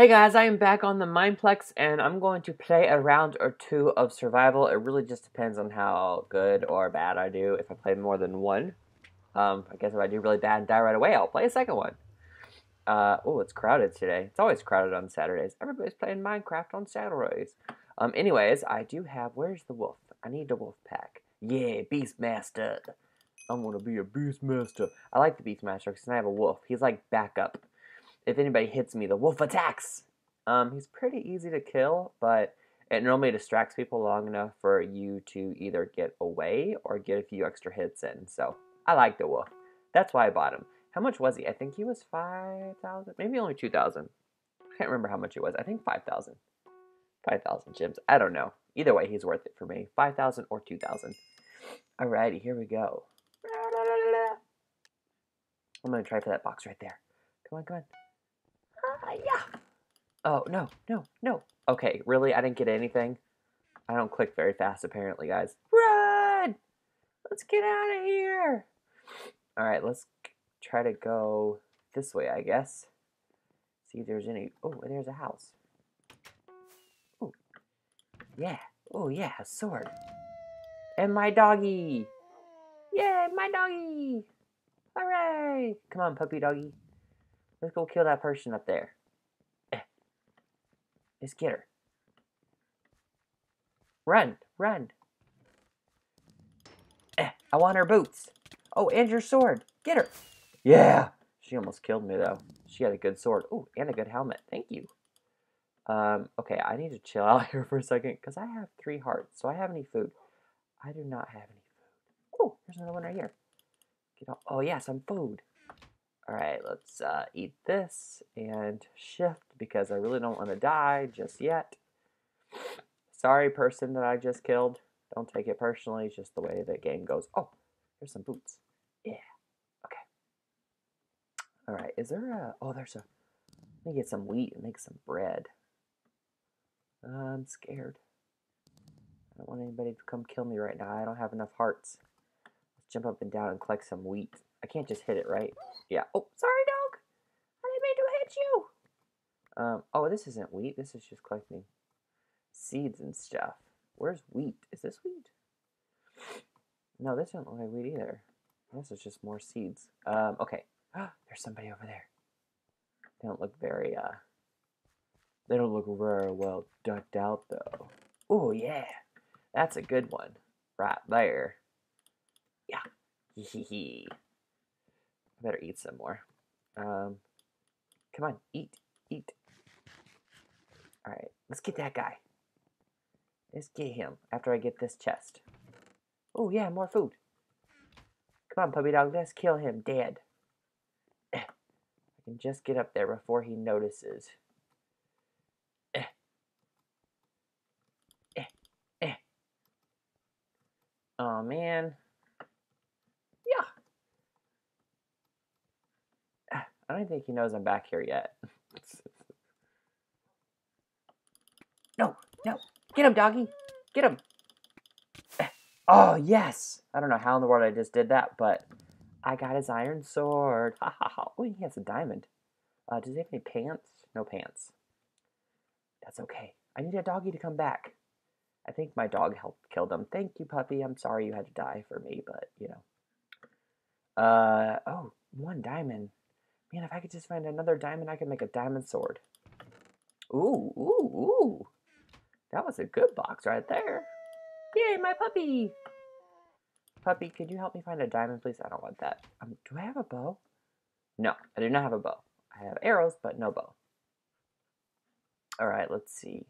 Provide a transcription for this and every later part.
Hey guys, I am back on the Mineplex and I'm going to play a round or two of survival. It really just depends on how good or bad I do. If I play more than one, I guess if I do really bad and die right away, I'll play a second one. Oh, it's crowded today. It's always crowded on Saturdays. Everybody's playing Minecraft on Saturdays. Anyways, I do have... Where's the wolf? I need the wolf pack. Yeah, Beastmaster. I'm gonna be a Beastmaster. I like the Beastmaster because I have a wolf. He's like backup. If anybody hits me, the wolf attacks! He's pretty easy to kill, but it normally distracts people long enough for you to either get away or get a few extra hits in. So, I like the wolf. That's why I bought him. How much was he? I think he was 5,000, maybe only 2,000. I can't remember how much he was. I think 5,000. 5,000 gems. I don't know. Either way, he's worth it for me. 5,000 or 2,000. Alrighty, here we go. I'm gonna try for that box right there. Come on, come on. Yeah. Oh, no, no, no. Okay, really? I didn't get anything? I don't click very fast, apparently, guys. Run! Let's get out of here! Alright, let's try to go this way, I guess. See if there's any... Oh, and there's a house. Oh, yeah. Oh, yeah, a sword. And my doggy! Yay, my doggy! Hooray! Come on, puppy doggy. Let's go kill that person up there. Let's get her. Run, run. I want her boots. Oh, and your sword. Get her. Yeah. She almost killed me, though. She had a good sword. Oh, and a good helmet. Thank you. Okay, I need to chill out here for a second, because I have 3 hearts, so I have any food. I do not have any food. Oh, there's another one right here. Get all... Oh, yeah, some food. Alright, let's eat this and shift because I really don't want to die just yet. Sorry, person that I just killed. Don't take it personally, it's just the way the game goes. Oh, there's some boots. Yeah. Okay. Alright, is there a... Oh, there's a... Let me get some wheat and make some bread. I'm scared. I don't want anybody to come kill me right now. I don't have enough hearts. Let's jump up and down and collect some wheat. I can't just hit it, right? Yeah. Oh, sorry, dog. I didn't mean to hit you. Oh, this isn't wheat. This is just collecting seeds and stuff. Where's wheat? Is this wheat? No, this doesn't look like wheat either. This is just more seeds. Okay. There's somebody over there. They don't look very, They don't look very well ducked out, though. Oh, yeah. That's a good one. Right there. Yeah. Hee. I better eat some more. Come on, eat, eat. Alright, let's get that guy. Let's get him after I get this chest. Oh yeah, more food. Come on, puppy dog, let's kill him dead. I can just get up there before he notices. Oh man. I don't think he knows I'm back here yet. No, no. Get him, doggy. Get him. Oh, yes. I don't know how in the world I just did that, but I got his iron sword. Ha, ha, ha. Oh, he has a diamond. Does he have any pants? No pants. That's okay. I need a doggy to come back. I think my dog helped kill them. Thank you, puppy. I'm sorry you had to die for me, but, you know. Oh, one diamond. Man, if I could just find another diamond, I could make a diamond sword. Ooh, ooh, ooh. That was a good box right there. Yay, my puppy. Puppy, could you help me find a diamond, please? I don't want that. Do I have a bow? No, I do not have a bow. I have arrows, but no bow. All right, let's see.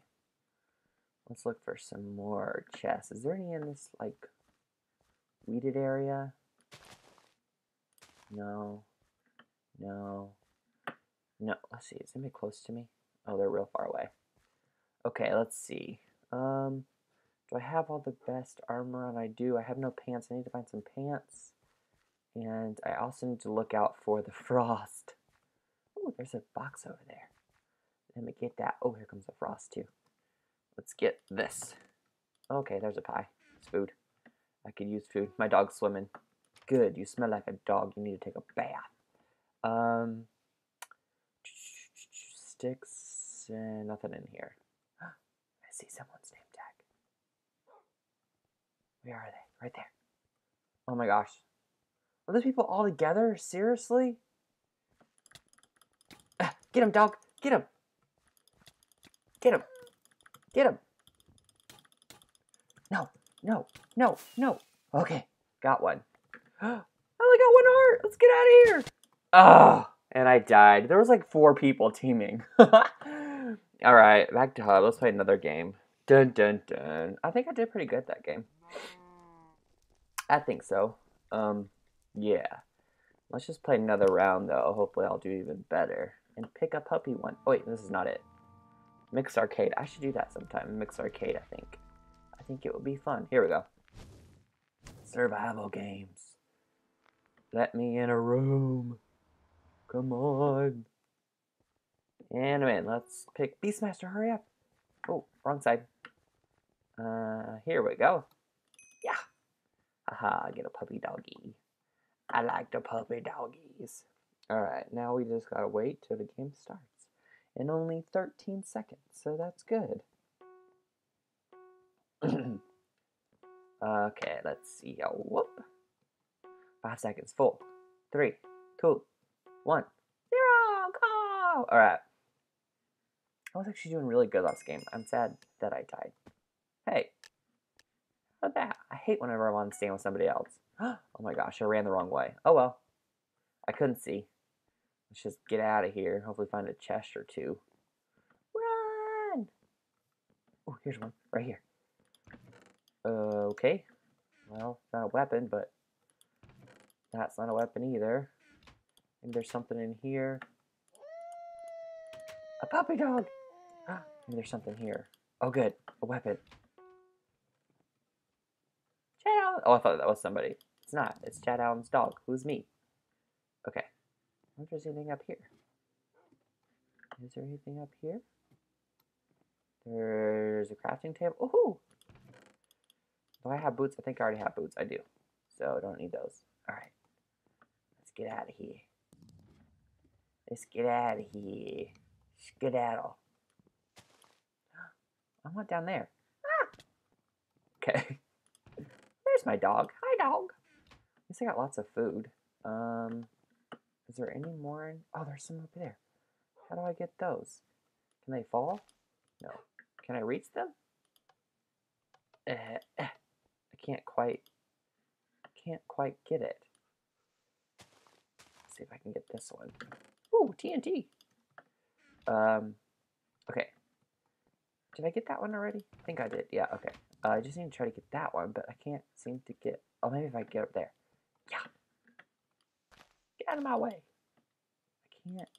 Let's look for some more chests. Is there any in this, like, weeded area? No. No. No. Let's see. Is anybody close to me? Oh, they're real far away. Okay, let's see. Do I have all the best armor? And I do. I have no pants. I need to find some pants. And I also need to look out for the frost. Oh, there's a box over there. Let me get that. Oh, here comes the frost, too. Let's get this. Okay, there's a pie. It's food. I could use food. My dog's swimming. Good. You smell like a dog. You need to take a bath. Sticks, nothing in here. I see someone's name tag. Where are they? Right there. Oh my gosh. Are those people all together? Seriously? Get him, dog. Get him. Get him. Get him. No, no, no, no. Okay, got one. I only got one heart. Let's get out of here. Oh, and I died. There was like 4 people teaming. All right, back to hub. Let's play another game. Dun, dun, dun. I think I did pretty good that game. I think so. Yeah. Let's just play another round, though. Hopefully I'll do even better. And pick a puppy one. Oh, wait, this is not it. Mix Arcade. I should do that sometime. Mix Arcade, I think. I think it would be fun. Here we go. Survival games. Let me in a room. Come on. And man, let's pick Beastmaster. Hurry up. Oh, wrong side. Here we go. Yeah. Aha, get a puppy doggy. I like the puppy doggies. Alright, now we just gotta wait till the game starts. In only 13 seconds, so that's good. Okay, let's see. Oh, whoop. 5 seconds. 4, 3, 2, 1, 0. Go! Alright. I was actually doing really good last game. I'm sad that I died. Hey. Look at that. I hate whenever I'm on stand with somebody else. Oh my gosh, I ran the wrong way. Oh well. I couldn't see. Let's just get out of here. Hopefully find a chest or 2. Run! Oh, here's one. Right here. Okay. Well, not a weapon, but that's not a weapon either. And there's something in here. A puppy dog! And there's something here. Oh, good. A weapon. Chad Allen. Oh, I thought that was somebody. It's not. It's Chad Allen's dog. Who's me? Okay. I wonder if there's anything up here. Is there anything up here? There's a crafting table. Ooh! Do I have boots? I think I already have boots. I do. So I don't need those. Alright. Let's get out of here. Let's get out of here. Skedaddle. I went down there. Ah! Okay. There's my dog. Hi, dog. At least I got lots of food. Is there any more in... Oh, there's some up there. How do I get those? Can they fall? No. Can I reach them? I can't quite... get it. Let's see if I can get this one. Ooh, TNT! Okay. Did I get that one already? I think I did. Yeah, okay. I just need to try to get that one, but I can't seem to get... Oh, maybe if I get up there. Yeah! Out of my way. I can't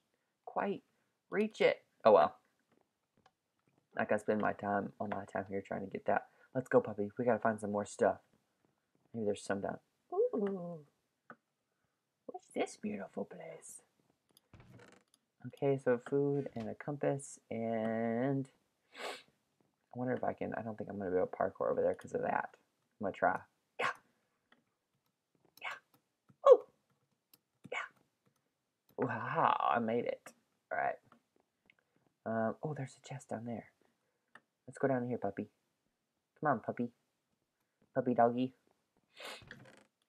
quite reach it. Oh well. I gotta spend my time, all my time here trying to get that. Let's go, puppy. We gotta find some more stuff. Maybe there's some down. Ooh. What's this beautiful place? Okay, so food and a compass and... I wonder if I can... I don't think I'm gonna be able to parkour over there because of that. I'm gonna try. Wow, I made it. Alright. Oh, there's a chest down there. Let's go down here, puppy. Come on, puppy. Puppy doggy.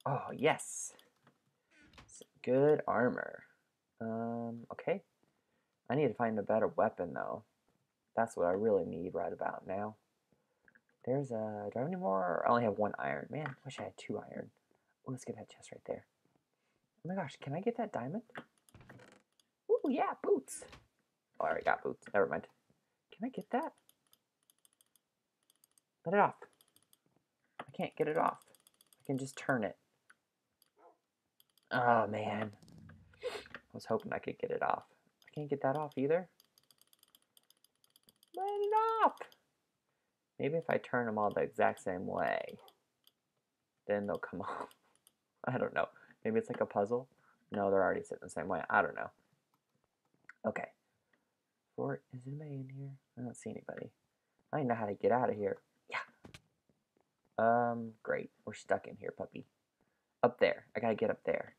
Oh, yes. Some good armor. Okay. I need to find a better weapon, though. That's what I really need right about now. There's a... Do I have any more? I only have 1 iron. Man, I wish I had 2 iron. Oh, let's get that chest right there. Oh my gosh, can I get that diamond? Oh yeah, boots. Oh, I already got boots. Never mind. Can I get that? Let it off. I can't get it off. I can just turn it. Oh, man. I was hoping I could get it off. I can't get that off either. Let it off. Maybe if I turn them all the exact same way, then they'll come off. I don't know. Maybe it's like a puzzle. No, they're already sitting the same way. I don't know. Okay. Or is anybody in here? I don't see anybody. I know how to get out of here. Yeah. Great. We're stuck in here, puppy. Up there. I gotta get up there.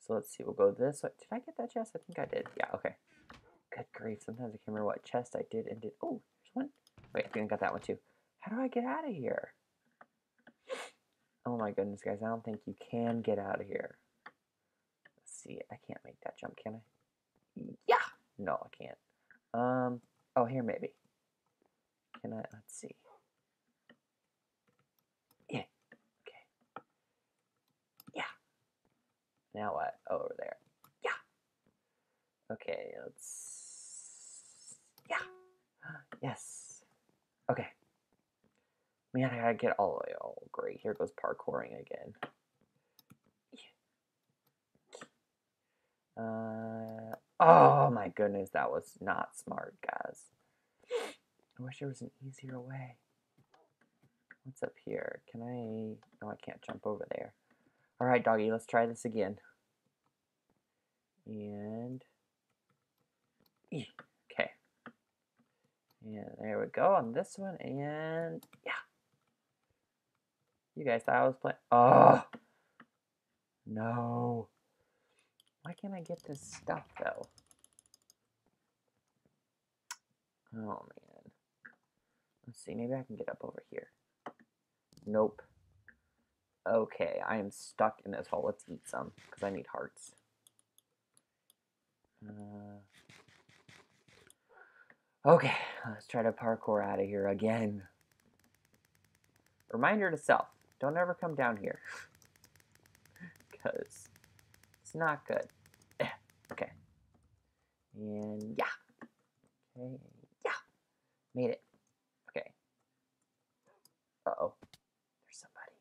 So let's see. We'll go this way. Did I get that chest? I think I did. Yeah, okay. Good grief, sometimes I can't remember what chest I did and did. Oh, there's one. Wait, I think I got that one too. How do I get out of here? Oh my goodness, guys, I don't think you can get out of here. Let's see, I can't make that jump, can I? Yeah! No, I can't. Oh, here maybe. Can I, let's see. Yeah, okay. Yeah. Now what? Oh, over there. Yeah. Okay, let's, yeah. Yes. Okay. Man, I gotta get all the way. Oh, great. Here goes parkouring again. Oh my goodness, that was not smart, guys. I wish there was an easier way. What's up here? Can I... No, I can't jump over there. Alright, doggy, let's try this again. And... Okay. Yeah, there we go on this one, and... Yeah! You guys thought I was playing... Oh! No! Why can't I get this stuff, though? Oh, man. Let's see. Maybe I can get up over here. Nope. Okay, I am stuck in this hole. Let's eat some, because I need hearts. Okay, let's try to parkour out of here again. Reminder to self. Don't ever come down here. Because... not good. Okay. And yeah. Okay. Yeah. Made it. Okay. Uh-oh. There's somebody.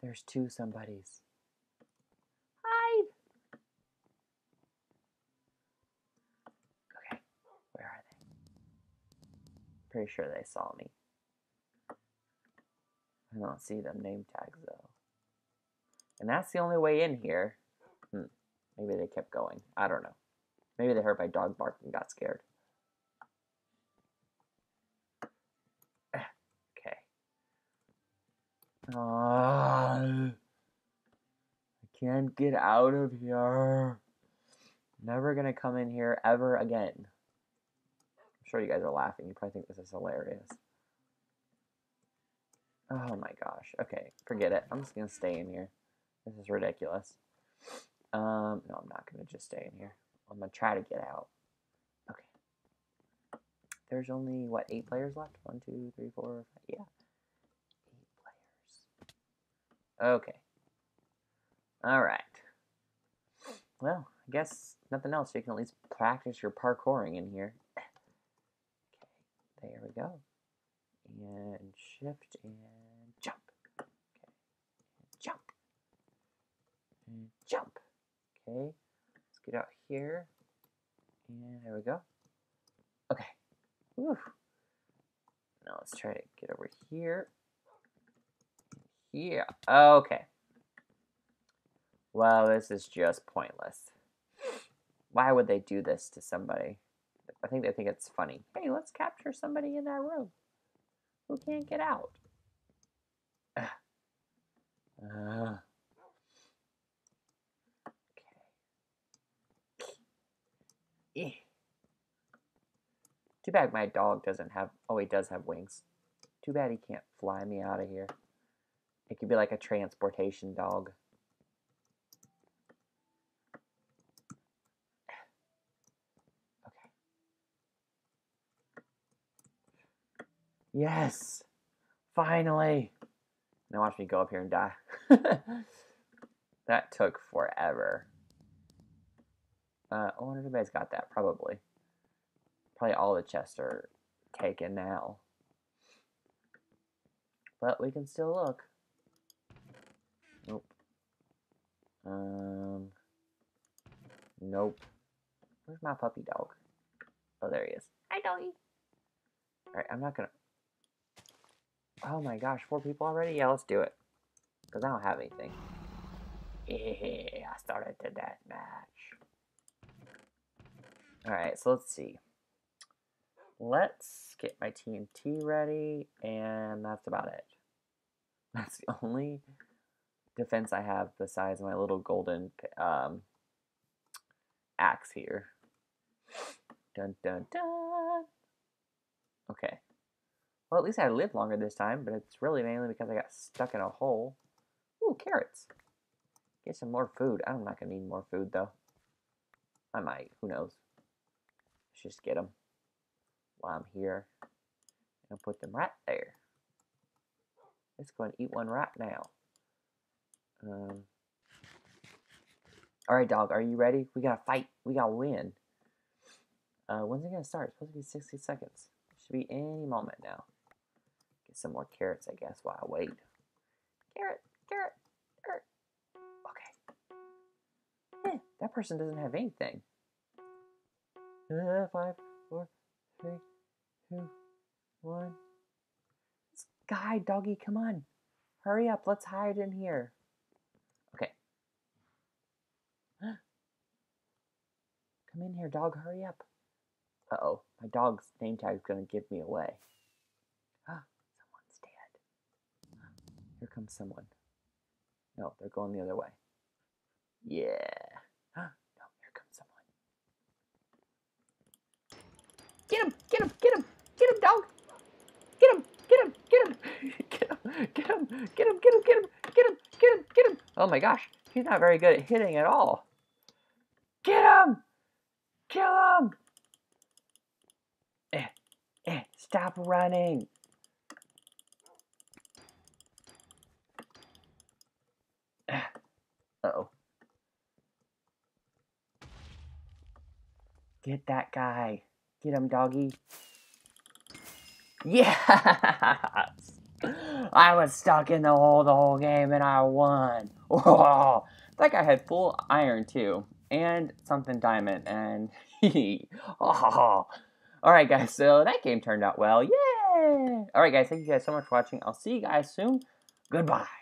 There's two somebodies. Hide! Okay. Where are they? Pretty sure they saw me. I don't see them name tags though. And that's the only way in here. Maybe they kept going. I don't know. Maybe they heard my dog bark and got scared. Okay. I can't get out of here. Never gonna come in here ever again. I'm sure you guys are laughing. You probably think this is hilarious. Oh my gosh. Okay, forget it. I'm just gonna stay in here. This is ridiculous. No, I'm not going to just stay in here. I'm going to try to get out. Okay. There's only, what, 8 players left? 1, 2, 3, 4, 5. Yeah. 8 players. Okay. Alright. Well, I guess nothing else. You can at least practice your parkouring in here. Okay. There we go. And shift and jump. Okay. Jump. Jump. Okay, let's get out here. And there we go. Okay. Woo. Now let's try to get over here. Yeah. Okay. Wow, this is just pointless. Why would they do this to somebody? I think they think it's funny. Hey, let's capture somebody in that room who can't get out. Eh. Too bad my dog doesn't have... Oh, he does have wings. Too bad he can't fly me out of here. It could be like a transportation dog. Okay. Yes! Finally! Now watch me go up here and die. That took forever. I wonder if anybody's got that, probably. Probably all the chests are taken now. But we can still look. Nope. Nope. Where's my puppy dog? Oh, there he is. Hi, doggy. Alright, I'm not gonna... Oh my gosh, 4 people already? Yeah, let's do it. Because I don't have anything. Yeah, I started the deathmatch. Alright, so let's see. Let's get my TNT ready, and that's about it. That's the only defense I have besides my little golden axe here. Dun dun dun. Okay. Well, at least I lived longer this time, but it's really mainly because I got stuck in a hole. Ooh, carrots. Get some more food. I'm not gonna need more food though. I might. Who knows? Let's just get them while I'm here. And put them right there. Let's go and eat one right now. Alright, dog. Are you ready? We gotta fight. We gotta win. When's it gonna start? It's supposed to be 60 seconds. It should be any moment now. Get some more carrots, I guess, while I wait. Carrot, carrot, carrot. Okay. Eh, that person doesn't have anything. 5, 4, 3, 2, 1. Guy, doggy, come on. Hurry up. Let's hide in here. Okay. Come in here, dog. Hurry up. Uh-oh. My dog's name tag is going to give me away. Someone's dead. Here comes someone. No, they're going the other way. Yeah. No, here comes someone. Get him! Get him! Get him! Get him, dog! Get him! Get him! Get him! Get him! Get him! Get him! Get him! Get him! Get him! Get him! Get him! Oh my gosh, he's not very good at hitting at all. Get him! Kill him! Stop running! Uh-oh. Get that guy. Get him, doggy. Yes! I was stuck in the hole the whole game and I won. Whoa. That guy had full iron too. And something diamond. And he. Oh. Alright guys, so that game turned out well. Yay! Alright guys, thank you guys so much for watching. I'll see you guys soon. Goodbye.